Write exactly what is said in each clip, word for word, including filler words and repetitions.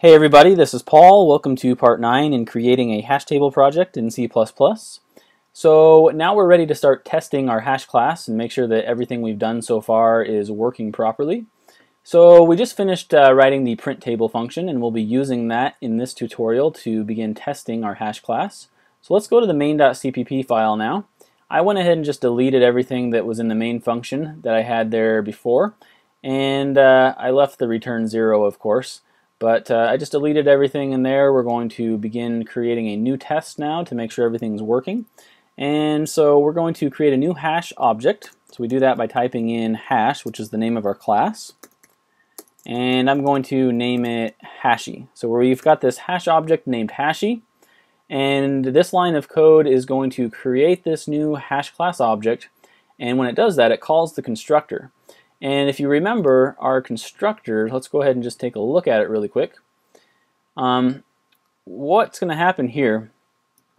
Hey everybody, this is Paul. Welcome to part nine in creating a hash table project in C plus plus. So now we're ready to start testing our hash class and make sure that everything we've done so far is working properly. So we just finished uh, writing the print table function, and we'll be using that in this tutorial to begin testing our hash class. So let's go to the main.cpp file now. I went ahead and just deleted everything that was in the main function that I had there before, and uh, I left the return zero, of course. But uh, I just deleted everything in there. We're going to begin creating a new test now to make sure everything's working. And so we're going to create a new hash object. So we do that by typing in hash, which is the name of our class. And I'm going to name it Hashy. So we've got this hash object named Hashy. And this line of code is going to create this new hash class object. And when it does that, it calls the constructor. And if you remember our constructor, let's go ahead and just take a look at it really quick. Um, what's going to happen here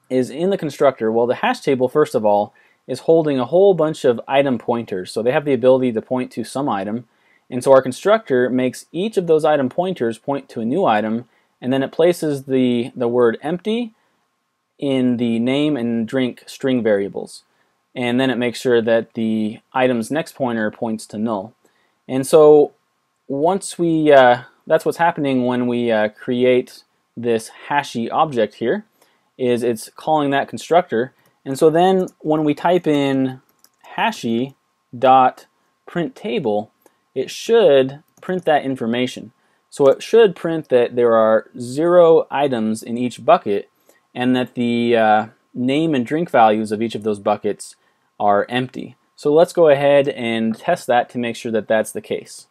is in the constructor, well, the hash table, first of all, is holding a whole bunch of item pointers. So they have the ability to point to some item. And so our constructor makes each of those item pointers point to a new item, and then it places the, the word empty in the name and drink string variables. And then it makes sure that the item's next pointer points to null. And so once we, uh, that's what's happening when we uh, create this Hashy object here, is it's calling that constructor. And so then when we type in Hashy dot print table, it should print that information. So it should print that there are zero items in each bucket, and that the uh, name and drink values of each of those buckets are empty. So let's go ahead and test that to make sure that that's the case.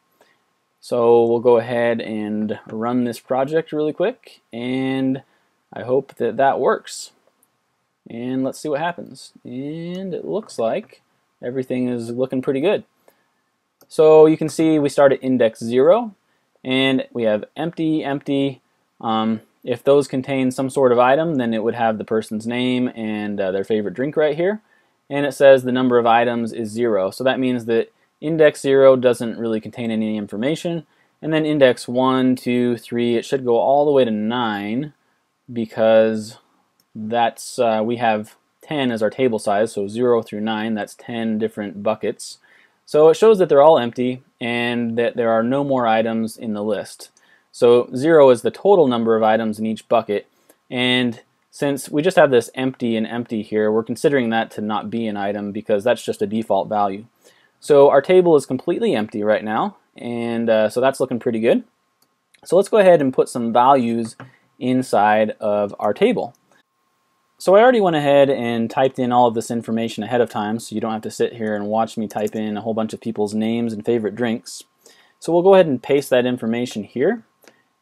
So we'll go ahead and run this project really quick, and I hope that that works. And let's see what happens. And it looks like everything is looking pretty good. So you can see we start at index zero, and we have empty, empty. Um, If those contain some sort of item, then it would have the person's name and uh, their favorite drink right here. And it says the number of items is zero. So that means that index zero doesn't really contain any information. And then index one, two, three, it should go all the way to nine, because that's uh, we have ten as our table size. So zero through nine, that's ten different buckets. So it shows that they're all empty and that there are no more items in the list. So zero is the total number of items in each bucket, and since we just have this empty and empty here, we're considering that to not be an item, because that's just a default value. So our table is completely empty right now, and uh, so that's looking pretty good. So let's go ahead and put some values inside of our table. So I already went ahead and typed in all of this information ahead of time, so you don't have to sit here and watch me type in a whole bunch of people's names and favorite drinks. So we'll go ahead and paste that information here.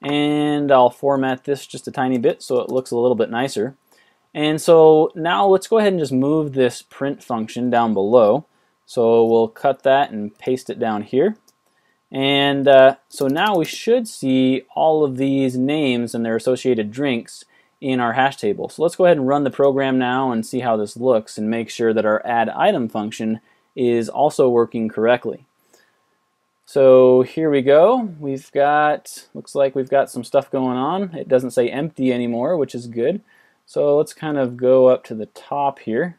And I'll format this just a tiny bit so it looks a little bit nicer. And so now let's go ahead and just move this print function down below. So we'll cut that and paste it down here. And uh, so now we should see all of these names and their associated drinks in our hash table. So let's go ahead and run the program now and see how this looks, and make sure that our add item function is also working correctly. So here we go. We've got, looks like we've got some stuff going on. It doesn't say empty anymore, which is good. So let's kind of go up to the top here.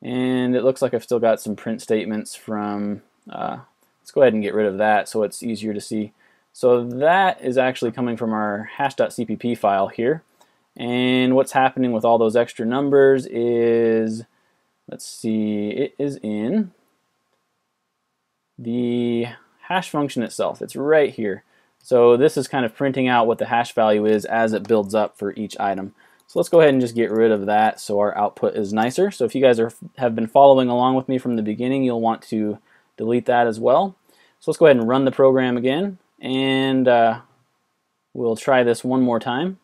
And it looks like I've still got some print statements from, uh, let's go ahead and get rid of that so it's easier to see. So that is actually coming from our hash.cpp file here. And what's happening with all those extra numbers is, let's see, it is in the hash function itself. It's right here. So this is kind of printing out what the hash value is as it builds up for each item. So let's go ahead and just get rid of that so our output is nicer. So if you guys are, have been following along with me from the beginning, you'll want to delete that as well. So let's go ahead and run the program again, and uh, we'll try this one more time.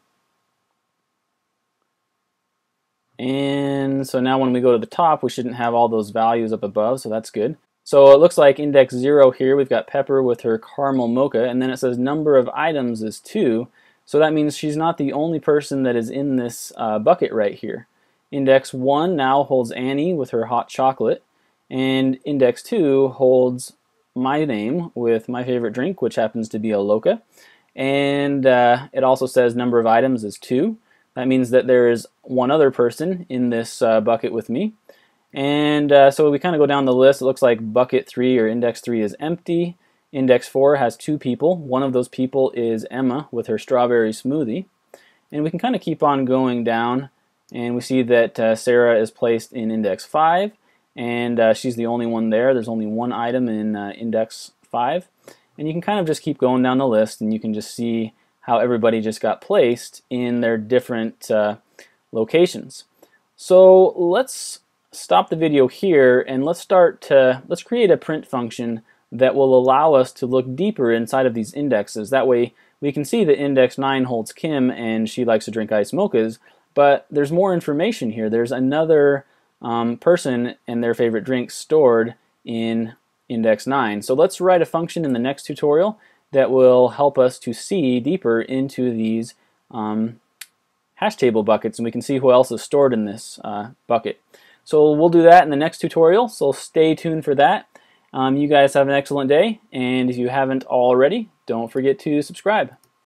And so now when we go to the top, we shouldn't have all those values up above, so that's good. So it looks like index zero here, we've got Pepper with her caramel mocha, and then it says number of items is two. So that means she's not the only person that is in this uh, bucket right here. Index one now holds Annie with her hot chocolate, and index two holds my name with my favorite drink, which happens to be a Loca. and uh, it also says number of items is two. That means that there is one other person in this uh, bucket with me. And uh, so we kind of go down the list. It looks like bucket three or index three is empty. Index four has two people. One of those people is Emma with her strawberry smoothie. And we can kind of keep on going down, and we see that uh, Sarah is placed in index five, and uh, she's the only one there. There's only one item in uh, index five. And you can kind of just keep going down the list, and you can just see how everybody just got placed in their different uh, locations. So let's stop the video here, and let's start to, let's create a print function that will allow us to look deeper inside of these indexes. That way we can see that index nine holds Kim and she likes to drink iced mochas, but there's more information here. There's another um, person and their favorite drink stored in index nine. So let's write a function in the next tutorial that will help us to see deeper into these um, hash table buckets, and we can see who else is stored in this uh, bucket. So we'll do that in the next tutorial, so stay tuned for that. Um, you guys have an excellent day, and if you haven't already, don't forget to subscribe.